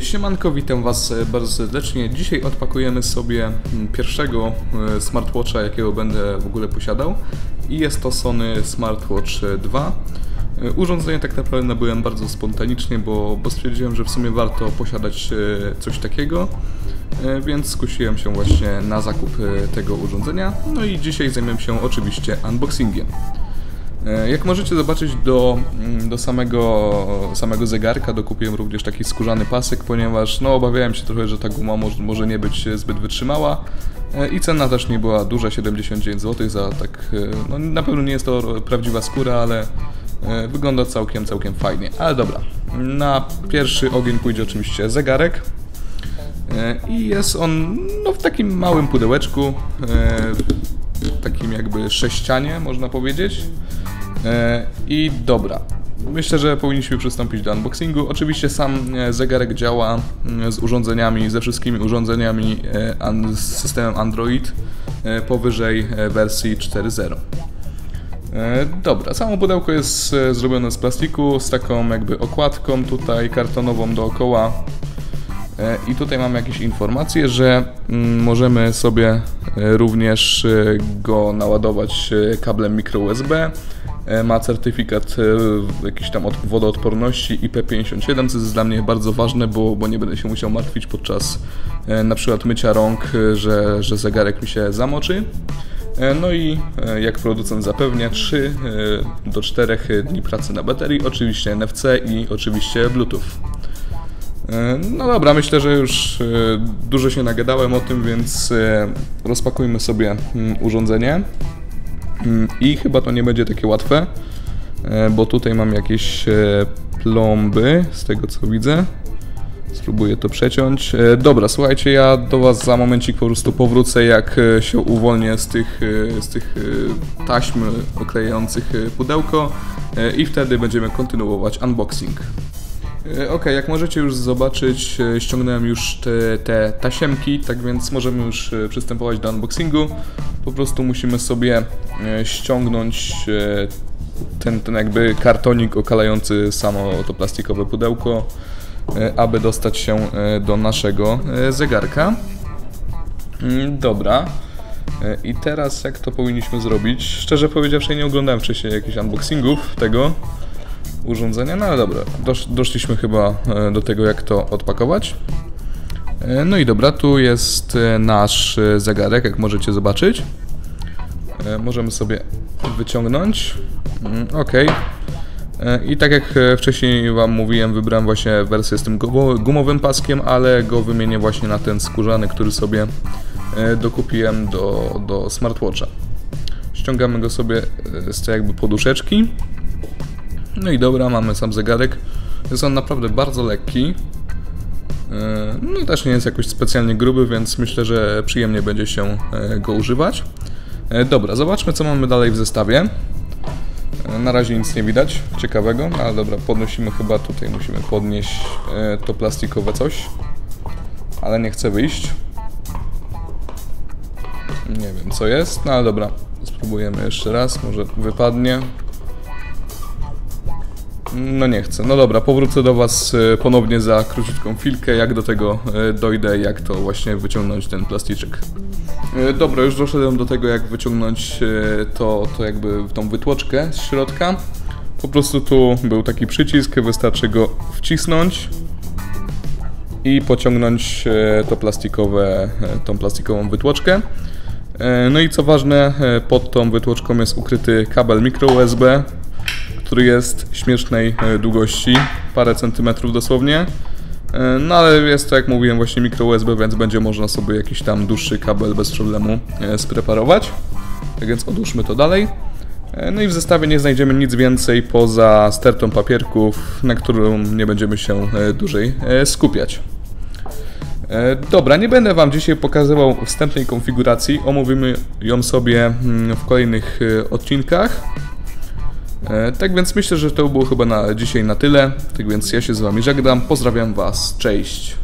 Siemanko, witam Was bardzo serdecznie. Dzisiaj odpakujemy sobie pierwszego smartwatcha, jakiego będę w ogóle posiadał. I jest to Sony SmartWatch 2. Urządzenie tak naprawdę nabyłem bardzo spontanicznie, bo stwierdziłem, że w sumie warto posiadać coś takiego. Więc skusiłem się właśnie na zakup tego urządzenia. No i dzisiaj zajmiemy się oczywiście unboxingiem. Jak możecie zobaczyć, do samego zegarka dokupiłem również taki skórzany pasek, ponieważ no, obawiałem się trochę, że ta guma może nie być zbyt wytrzymała i cena też nie była duża, 79 zł za tak, no, na pewno nie jest to prawdziwa skóra, ale wygląda całkiem fajnie. Ale dobra, na pierwszy ogień pójdzie oczywiście zegarek. I jest on no, w takim małym pudełeczku, takim jakby sześcianie, można powiedzieć. I dobra, myślę, że powinniśmy przystąpić do unboxingu. Oczywiście sam zegarek działa z urządzeniami, ze wszystkimi urządzeniami z systemem Android powyżej wersji 4.0. Dobra, samo pudełko jest zrobione z plastiku, z taką jakby okładką tutaj kartonową dookoła. I tutaj mam jakieś informacje, że możemy sobie również go naładować kablem micro USB. Ma certyfikat jakiś tam wodoodporności IP57, co jest dla mnie bardzo ważne, bo nie będę się musiał martwić podczas na przykład mycia rąk, że zegarek mi się zamoczy. No i jak producent zapewnia 3 do 4 dni pracy na baterii, oczywiście NFC i oczywiście Bluetooth. No dobra, myślę, że już dużo się nagadałem o tym, więc rozpakujmy sobie urządzenie. I chyba to nie będzie takie łatwe, bo tutaj mam jakieś plomby, z tego co widzę. Spróbuję to przeciąć. Dobra, słuchajcie, ja do Was za momencik po prostu powrócę, jak się uwolnię z tych taśm oklejających pudełko i wtedy będziemy kontynuować unboxing. Ok, jak możecie już zobaczyć, ściągnąłem już te tasiemki, tak więc możemy już przystępować do unboxingu. Po prostu musimy sobie ściągnąć ten jakby kartonik okalający samo to plastikowe pudełko, aby dostać się do naszego zegarka. Dobra. I teraz jak to powinniśmy zrobić? Szczerze powiedziawszy, nie oglądałem wcześniej jakichś unboxingów tego urządzenia, no ale dobra, doszliśmy chyba do tego, jak to odpakować. No i dobra, tu jest nasz zegarek, jak możecie zobaczyć. Możemy sobie wyciągnąć. Ok. I tak jak wcześniej Wam mówiłem, wybrałem właśnie wersję z tym gumowym paskiem, ale go wymienię właśnie na ten skórzany, który sobie dokupiłem do smartwatcha. Ściągamy go sobie z tej jakby poduszeczki. No i dobra, mamy sam zegarek. Jest on naprawdę bardzo lekki. No też nie jest jakoś specjalnie gruby, więc myślę, że przyjemnie będzie się go używać. Dobra, zobaczmy, co mamy dalej w zestawie. Na razie nic nie widać ciekawego, ale dobra, podnosimy chyba, tutaj musimy podnieść to plastikowe coś. Ale nie chcę wyjść. Nie wiem, co jest, no ale dobra, spróbujemy jeszcze raz, może wypadnie. No nie chcę. No dobra, powrócę do Was ponownie za króciutką chwilkę, jak do tego dojdę, jak to właśnie wyciągnąć ten plasticzek. Dobra, już doszedłem do tego, jak wyciągnąć to jakby tą wytłoczkę z środka. Po prostu tu był taki przycisk, wystarczy go wcisnąć i pociągnąć tą plastikową wytłoczkę. No i co ważne, pod tą wytłoczką jest ukryty kabel micro USB, który jest śmiesznej długości, parę centymetrów dosłownie. No ale jest to, jak mówiłem, właśnie micro USB, więc będzie można sobie jakiś tam dłuższy kabel bez problemu spreparować. Tak więc odłóżmy to dalej. No i w zestawie nie znajdziemy nic więcej poza stertą papierków, na którą nie będziemy się dłużej skupiać. Dobra, nie będę Wam dzisiaj pokazywał wstępnej konfiguracji, omówimy ją sobie w kolejnych odcinkach. Tak więc myślę, że to było chyba dzisiaj na tyle. Tak więc ja się z Wami żegnam, pozdrawiam Was, cześć!